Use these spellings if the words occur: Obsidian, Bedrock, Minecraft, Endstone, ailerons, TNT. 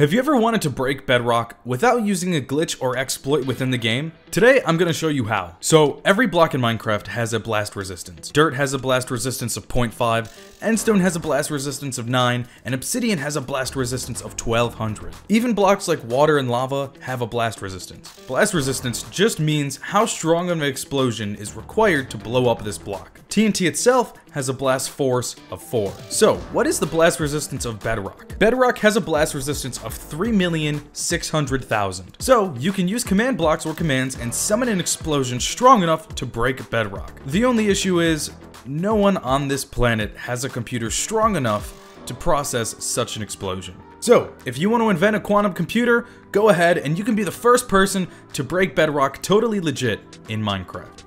Have you ever wanted to break Bedrock without using a glitch or exploit within the game? Today I'm going to show you how. So every block in Minecraft has a blast resistance. Dirt has a blast resistance of 0.5, Endstone has a blast resistance of 9, and Obsidian has a blast resistance of 1200. Even blocks like water and lava have a blast resistance. Blast resistance just means how strong of an explosion is required to blow up this block. TNT itself has a blast force of 4. So what is the blast resistance of Bedrock? Bedrock has a blast resistance of 3,600,000. So you can use command blocks or commands and summon an explosion strong enough to break Bedrock. The only issue is no one on this planet has a computer strong enough to process such an explosion. So if you want to invent a quantum computer, go ahead and you can be the first person to break Bedrock totally legit in Minecraft.